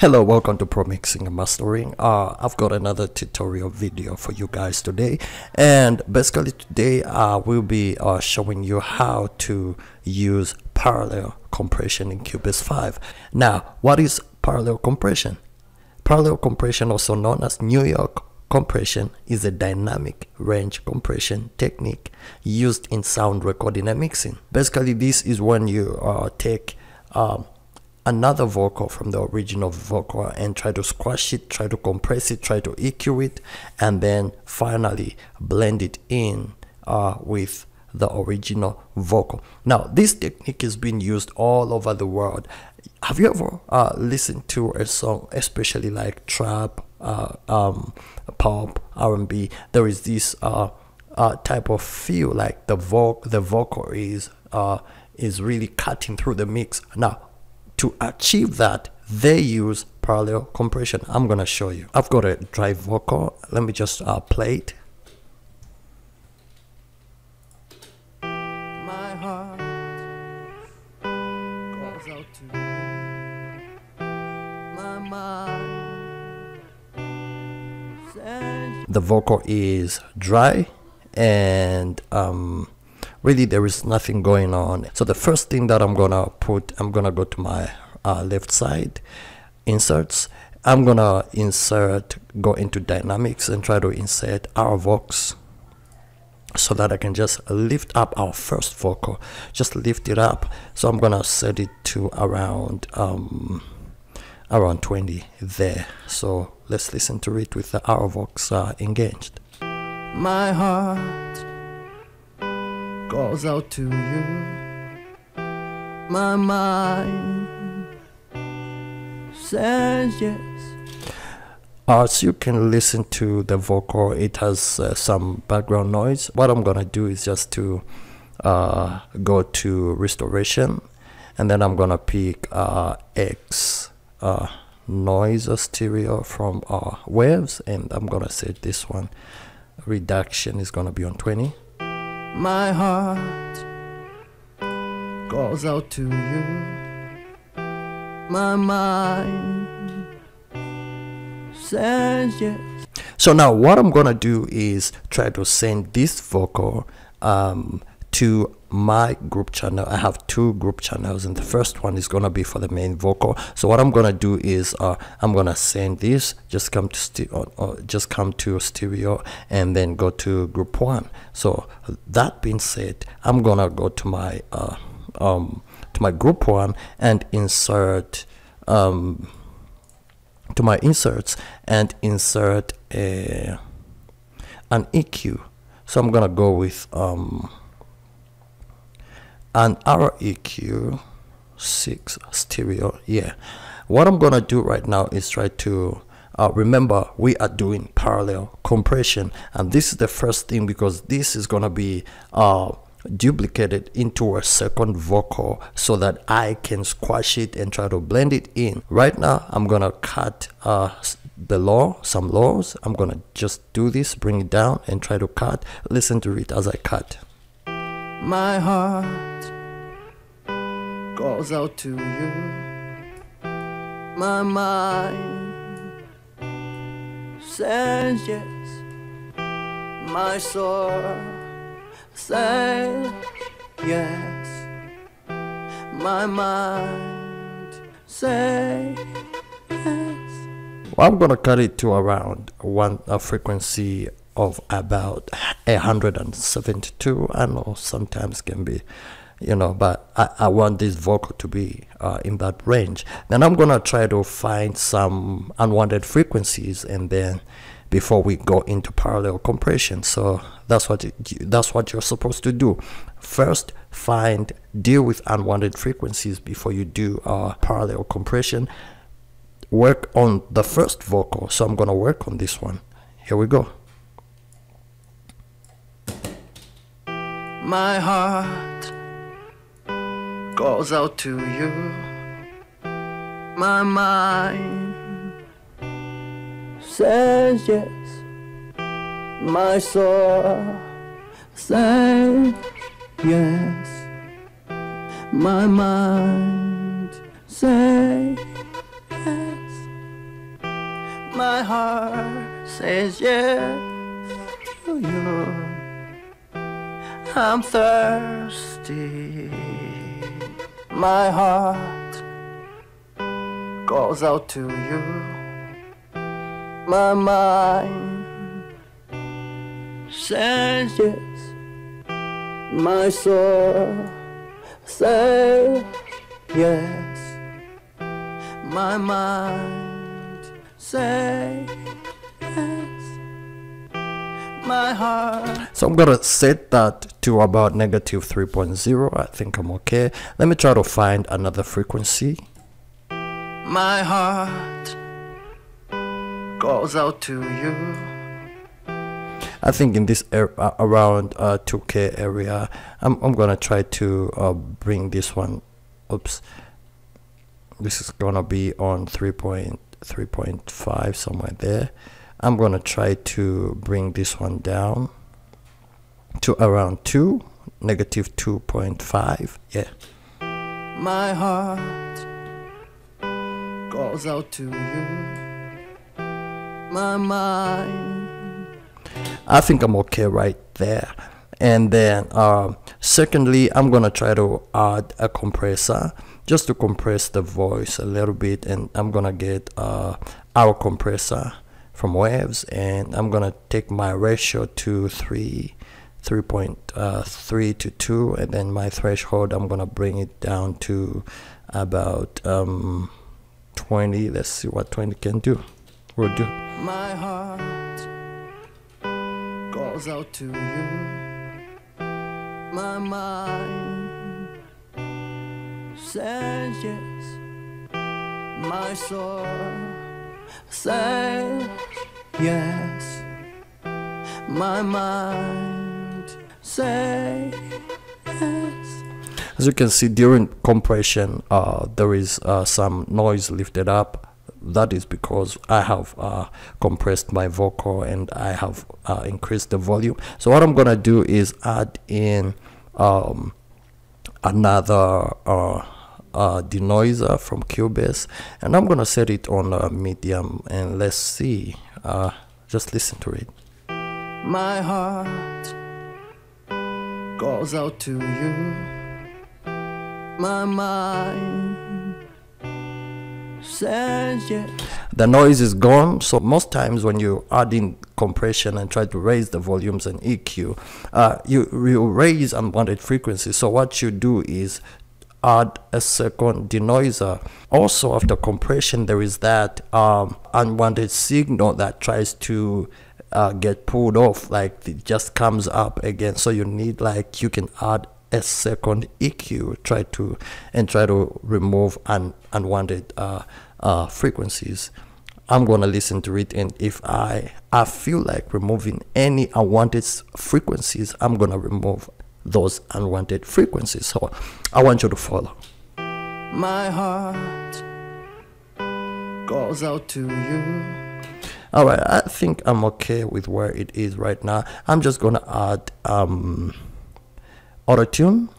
Hello, welcome to Pro Mixing and Mastering. I've got another tutorial video for you guys today, and basically today I will be showing you how to use parallel compression in Cubase 5. Now, what is parallel compression? Parallel compression, also known as New York compression, is a dynamic range compression technique used in sound recording and mixing. Basically, this is when you take another vocal from the original vocal and try to squash it, try to compress it, try to EQ it, and then finally blend it in with the original vocal. Now, this technique is being used all over the world. Have you ever listened to a song, especially like trap, pop, R&B? There is this type of feel like the vocal is really cutting through the mix. Now, to achieve that, they use parallel compression. I'm gonna show you. I've got a dry vocal. Let me just play it. My heart goes out to my mind. The vocal is dry and really there is nothing going on. So the first thing that I'm gonna go to my left side, inserts. I'm gonna insert, go into dynamics and try to insert our vox so that I can just lift up our first vocal, just lift it up. So I'm gonna set it to around 20 there. So let's listen to it with the our vox engaged. My heart goes out to you, my mind says yes. As you can listen to the vocal, it has some background noise. What I'm gonna do is just to go to restoration, and then I'm gonna pick X noise or stereo from waves, and I'm gonna set this one. Reduction is gonna be on 20. My heart goes out to you, my mind says yes. So now what I'm gonna do is try to send this vocal to my group channel. I have two group channels, and the first one is gonna be for the main vocal. So what I'm gonna do is I'm gonna send this, just come to stereo and then go to group one. So that being said, I'm gonna go to my group one and insert to my inserts and insert an EQ. So I'm gonna go with and our EQ6 stereo. Yeah, what I'm gonna do right now is try to remember we are doing parallel compression, and this is the first thing because this is gonna be duplicated into a second vocal so that I can squash it and try to blend it in. Right now I'm gonna cut some lows. I'm gonna just do this, bring it down and try to cut. Listen to it as I cut. My heart goes out to you, my mind says yes, my soul says yes, my mind says yes. Well, I'm gonna cut it to around a frequency of about 172. I know sometimes can be, you know, but I want this vocal to be in that range. Then I'm gonna try to find some unwanted frequencies, and then before we go into parallel compression. So that's what you're supposed to do. First, deal with unwanted frequencies before you do parallel compression. Work on the first vocal. So I'm gonna work on this one. Here we go. My heart goes out to you, my mind says yes, my soul says yes, my mind says yes. my heart says yes to you. I'm thirsty. My heart goes out to you. My mind says yes. My soul says yes. My mind says yes. My heart. So I'm gonna set that to about negative 3.0. I think I'm okay. Let me try to find another frequency. My heart goes out to you. I think in this around 2K area, I'm gonna try to bring this one. Oops. This is gonna be on 3.5 somewhere there. I'm gonna try to bring this one down to around 2, negative 2.5. Yeah. My heart goes out to you. My mind. I think I'm okay right there. And then secondly, I'm gonna try to add a compressor just to compress the voice a little bit, and I'm gonna get our compressor from Waves, and I'm gonna take my ratio to 3.3 to 2, and then my threshold I'm gonna bring it down to about 20. Let's see what 20 can do. We'll do. My heart goes out to you. My mind says yes. My soul says yes. My mind says yes. As you can see, during compression there is some noise lifted up. That is because I have compressed my vocal and I have increased the volume. So what I'm gonna do is add in another denoiser from Cubase, and I'm gonna set it on medium, and let's see. Just listen to it. My heart goes out to you. My mind. The noise is gone. So most times when you add in compression and try to raise the volumes and EQ, you raise unwanted frequencies. So what you do is add a second denoiser. Also, after compression, there is that unwanted signal that tries to get pulled off, like it just comes up again. So you need, like, you can add a second EQ, try to remove unwanted frequencies. I'm gonna listen to it, and if I feel like removing any unwanted frequencies, I'm gonna remove those unwanted frequencies. So I want you to follow. My heart goes out to you. All right, I think I'm okay with where it is right now. I'm just gonna add auto tune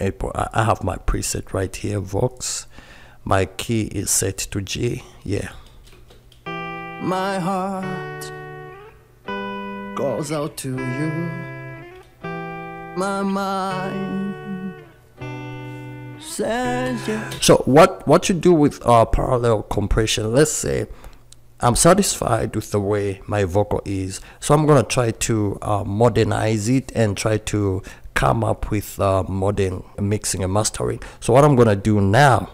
April. I have my preset right here, Vox. My key is set to G. Yeah. My heart goes out to you. My mind says yes. So what you do with parallel compression? Let's say I'm satisfied with the way my vocal is, so I'm gonna try to modernize it and try to come up with modern mixing and mastering. So what I'm gonna do now,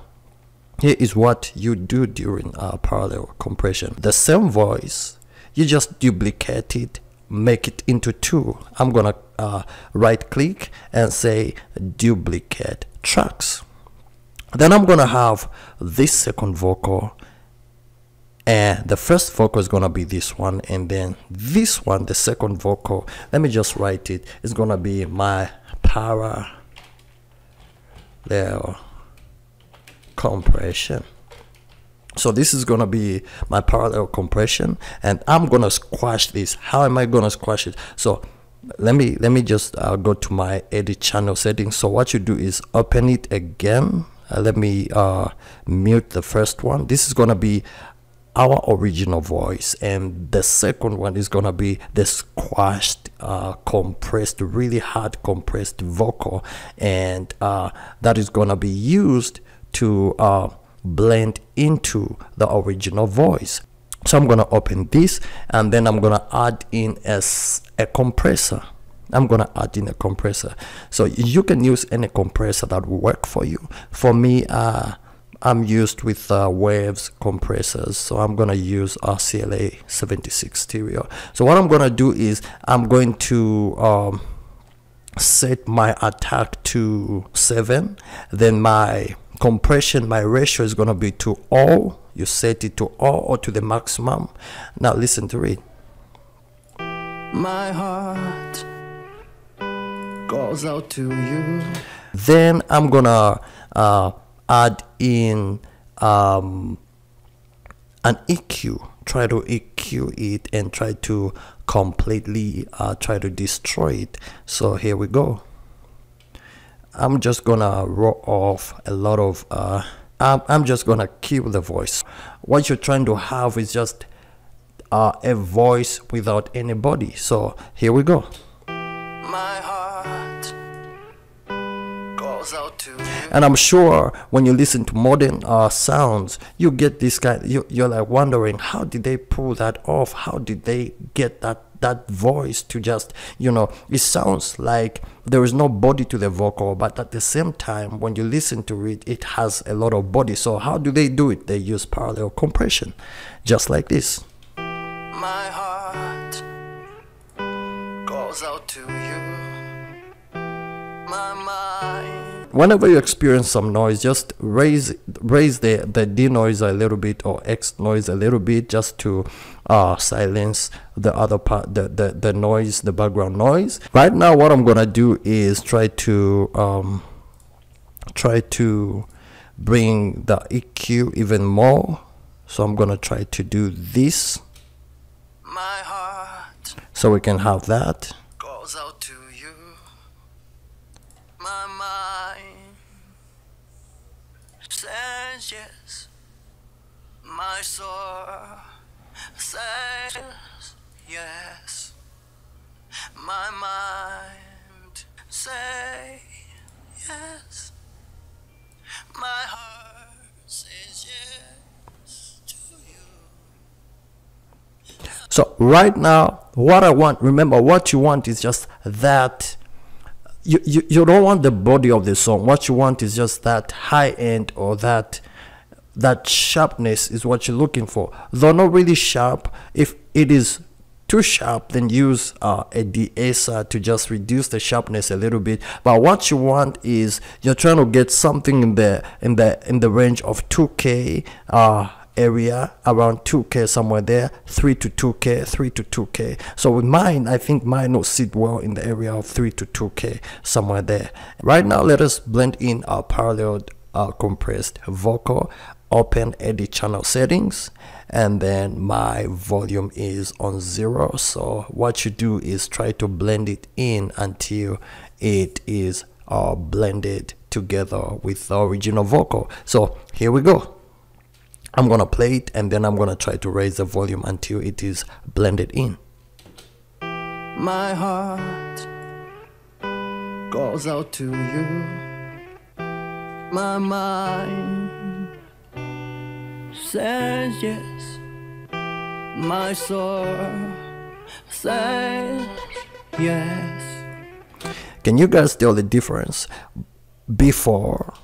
here is what you do during parallel compression. The same voice, you just duplicate it, make it into two. I'm gonna right click and say duplicate tracks. Then I'm gonna have this second vocal, and the first vocal is gonna be this one, and then this one, the second vocal, let me just write it, it's gonna be my parallel compression. So this is gonna be my parallel compression, and I'm gonna squash this. How am I gonna squash it? So let me just go to my edit channel settings. So what you do is open it again. Let me mute the first one. This is gonna be our original voice, and the second one is gonna be the squashed, compressed, really hard compressed vocal, and that is gonna be used to blend into the original voice. So I'm gonna open this, and then I'm gonna add in a compressor. I'm gonna add in a compressor. So you can use any compressor that will work for you. For me, I'm used with waves compressors, so I'm gonna use our CLA 76 stereo. So what I'm gonna do is I'm going to set my attack to 7, then my compression, my ratio is gonna be to all. You set it to all or to the maximum. Now listen to it. My heart goes out to you. Then I'm gonna add in an EQ, try to EQ it and try to completely try to destroy it. So here we go. I'm just gonna roll off a lot of I'm just gonna kill the voice. What you're trying to have is just a voice without anybody. So here we go. My heart goes out to you. And I'm sure when you listen to modern sounds, you get this kind. You're like wondering, how did they pull that off? How did they get that voice to just, you know, it sounds like there is no body to the vocal, but at the same time when you listen to it, it has a lot of body. So how do they do it? They use parallel compression, just like this. My heart goes out to you. My mind. Whenever you experience some noise, just raise the denoise a little bit or X noise a little bit, just to silence the other part, the noise, the background noise. Right now, what I'm gonna do is try to bring the EQ even more. So I'm gonna try to do this. My heart, so we can have that goes out to you. My mind says yes. My soul says yes. My mind says yes. My heart says yes. So right now, what I want, remember, what you want is just that, you don't want the body of the song. What you want is just that high end, or that sharpness is what you're looking for. Though not really sharp, if it is too sharp, then use a de-esser to just reduce the sharpness a little bit. But what you want is, you're trying to get something in the range of 2K, area around 2K, somewhere there, 3 to 2K. So with mine, I think mine will sit well in the area of 3 to 2K, somewhere there. Right now, let us blend in our parallel compressed vocal. Open edit channel settings, and then my volume is on 0. So what you do is try to blend it in until it is blended together with the original vocal. So here we go. I'm gonna play it, and then I'm gonna try to raise the volume until it is blended in. My heart goes out to you. My mind says yes. My soul says yes. Can you guys tell the difference? Before,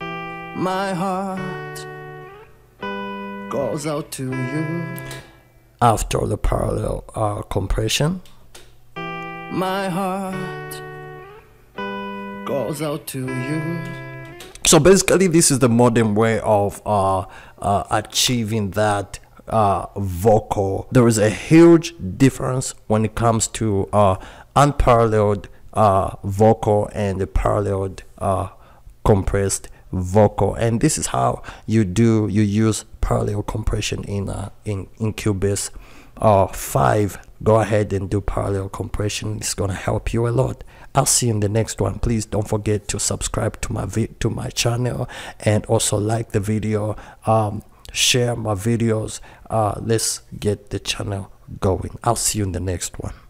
my heart goes out to you. After the parallel compression, my heart goes out to you. So basically, this is the modern way of achieving that vocal. There is a huge difference when it comes to unparalleled vocal and the paralleled compressed vocal, and this is how you use parallel compression in Cubase 5. Go ahead and do parallel compression. It's gonna help you a lot. I'll see you in the next one. Please don't forget to subscribe to my channel, and also like the video, share my videos, let's get the channel going. I'll see you in the next one.